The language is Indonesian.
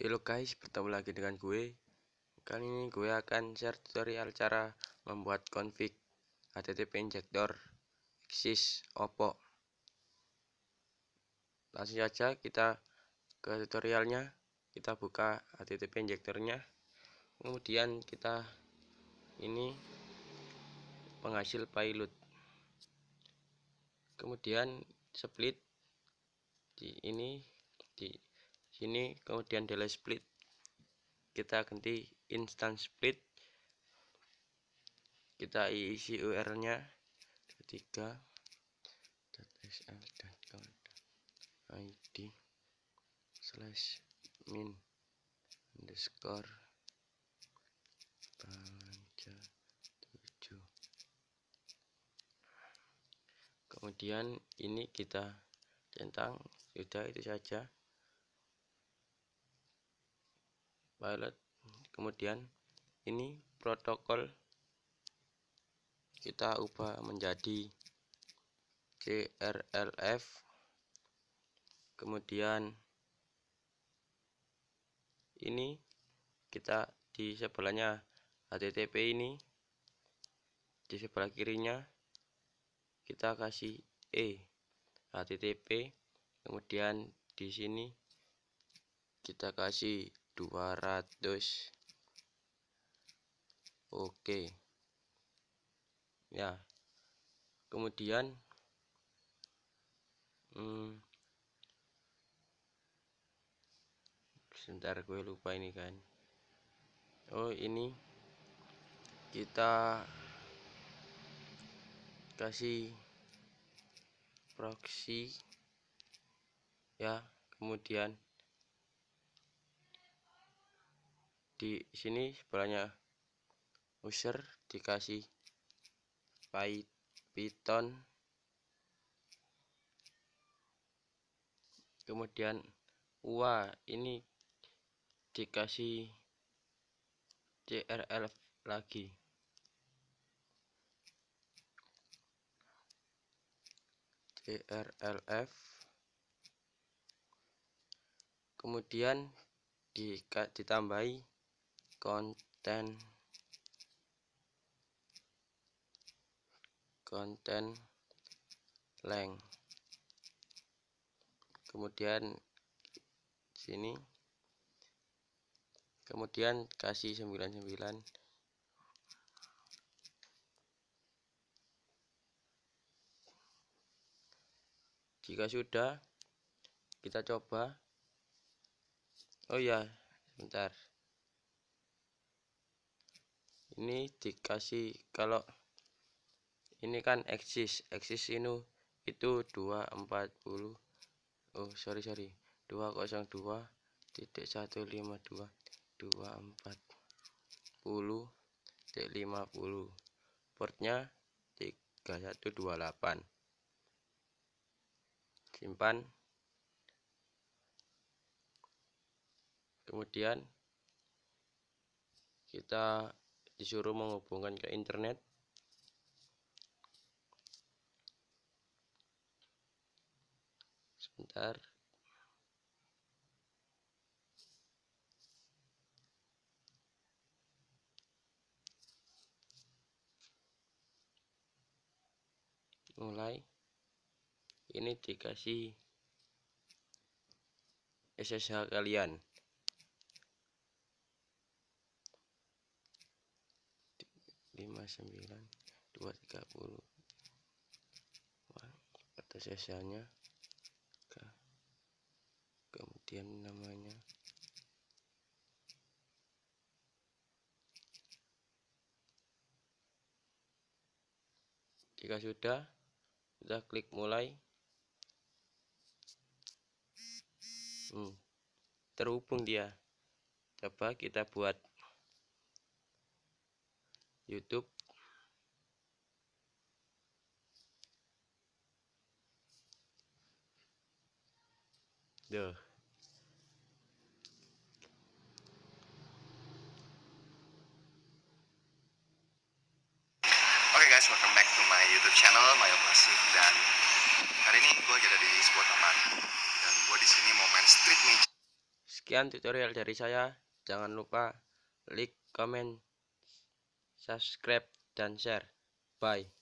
Hello guys, bertemu lagi dengan gue. Kali ini gue akan share tutorial cara membuat config HTTP injector exis opok. Langsung saja kita ke tutorialnya. Kita buka HTTP injectornya. Kemudian kita ini penghasil payload. Kemudian split di sini, kemudian delay split kita ganti instance split, kita isi URL-nya 3.xl dan id /min_baca7. Kemudian ini kita centang, sudah itu saja pilot. Kemudian ini protokol kita ubah menjadi CRLF, kemudian ini kita di sebelahnya HTTP, ini di sebelah kirinya kita kasih HTTP, kemudian di sini kita kasih 200. Oke. Ya. Kemudian sebentar, gue lupa ini kan. Oh, ini kita kasih proxy ya, kemudian di sini sebelahnya user dikasih python, kemudian UA ini dikasih CRLF lagi. CRLF, kemudian ditambahi konten leng, kemudian sini, kemudian kasih 99, jika sudah kita coba. Oh ya, sebentar, ini dikasih, kalau ini kan exis ini itu 240, oh sorry 202.152.240.50, portnya 3128. Simpan, kemudian kita disuruh menghubungkan ke internet. Sebentar. Mulai. Ini dikasih SSH kalian. Atas SSH-nya, kemudian namanya jika sudah kita klik mulai. Terhubung dia. Coba kita buat YouTube. Duh. Oke guys, welcome back to my YouTube channel, Mayo Pasif, dan hari ini gue ada di sebuah taman dan gue di sini mau main street magic. Sekian tutorial dari saya. Jangan lupa like, comment, subscribe, dan share. Bye.